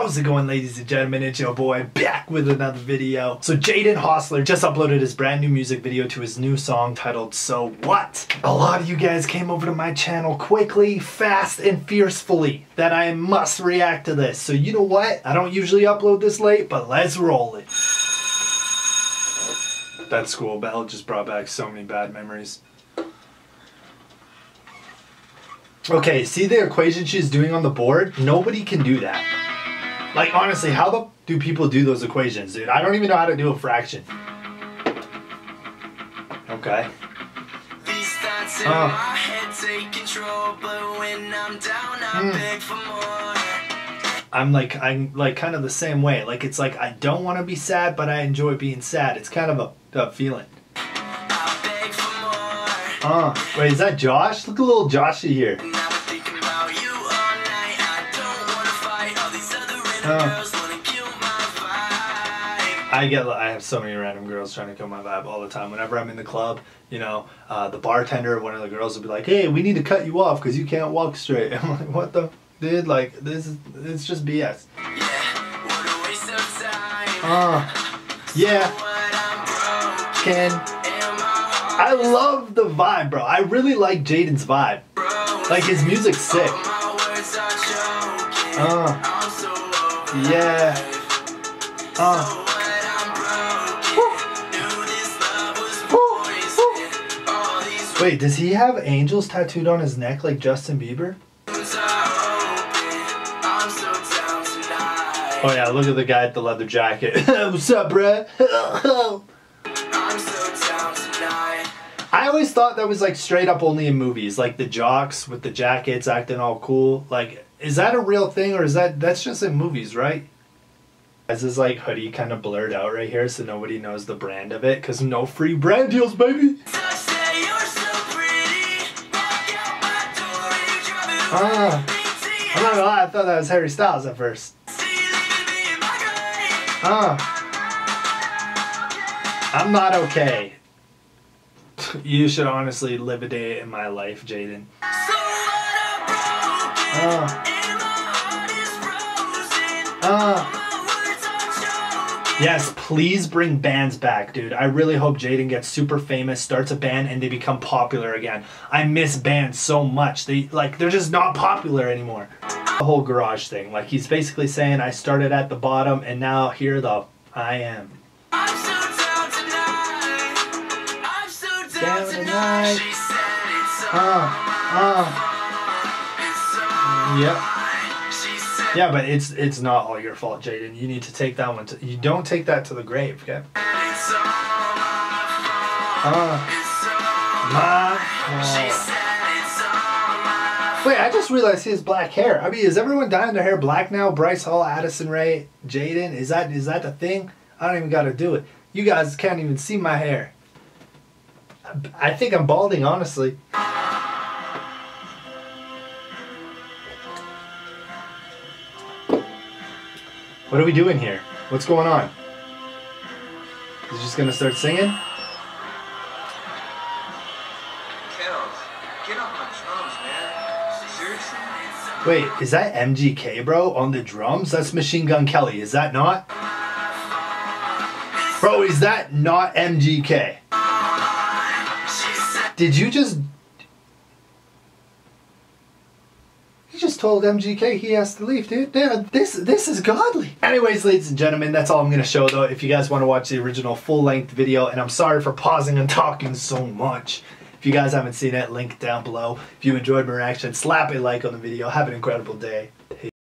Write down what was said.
How's it going, ladies and gentlemen? It's your boy back with another video. So Jaden Hosler just uploaded his brand new music video to his new song titled So What? A lot of you guys came over to my channel quickly, fast, and fiercely that I must react to this. So you know what? I don't usually upload this late, but let's roll it. That school bell just brought back so many bad memories. Okay, see the equation she's doing on the board? Nobody can do that. Like, honestly, how the f do people do those equations, dude? I don't even know how to do a fraction. Okay. These thoughts in my head take control, but when I'm down, I beg for more. I'm like kind of the same way. Like, it's like I don't want to be sad, but I enjoy being sad. It's kind of a feeling. I beg for more. Wait, is that Josh? Look a little Joshy here. I have so many random girls trying to kill my vibe all the time. Whenever I'm in the club, you know, the bartender, one of the girls will be like, "Hey, we need to cut you off because you can't walk straight." I'm like, "What the dude? Like, it's just BS." Yeah, what a waste of time. Yeah. I love the vibe, bro. I really like Jaden's vibe. Like, his music's sick. Yeah. Wait, does he have angels tattooed on his neck like Justin Bieber? Oh yeah, look at the guy at the leather jacket. What's up, bruh? I always thought that was like straight up only in movies, like the jocks with the jackets acting all cool. Like, is that a real thing, or is that's just in movies, right? This is like hoodie kind of blurred out right here, so nobody knows the brand of it, cause no free brand deals, baby. I'm not gonna lie, I thought that was Harry Styles at first. I'm not okay. You should honestly live a day in my life, Jaden. Yes, please bring bands back, dude. I really hope Jaden gets super famous, starts a band, and they become popular again. I miss bands so much. They're just not popular anymore. The whole garage thing. Like, he's basically saying, I started at the bottom, and now here the f I am. I'm so down tonight. I'm so down tonight. She said it's so Yeah, but it's not all your fault, Jaden. You need to take that one. You don't take that to the grave, okay? Wait, I just realized he has black hair. I mean, is everyone dyeing their hair black now? Bryce Hall, Addison Rae, Jaden. Is that the thing? I don't even gotta do it. You guys can't even see my hair. I think I'm balding, honestly. What are we doing here? What's going on? Is he just gonna start singing? Kells, get off my drums, man. Seriously? Wait, is that MGK, bro, on the drums? That's Machine Gun Kelly, is that not? Bro, is that not MGK? Did you just... told MGK he has to leave, dude. This is godly. Anyways, ladies and gentlemen, that's all I'm gonna show though. If you guys want to watch the original full-length video, and I'm sorry for pausing and talking so much. If you guys haven't seen it, link down below. If you enjoyed my reaction, slap a like on the video. Have an incredible day.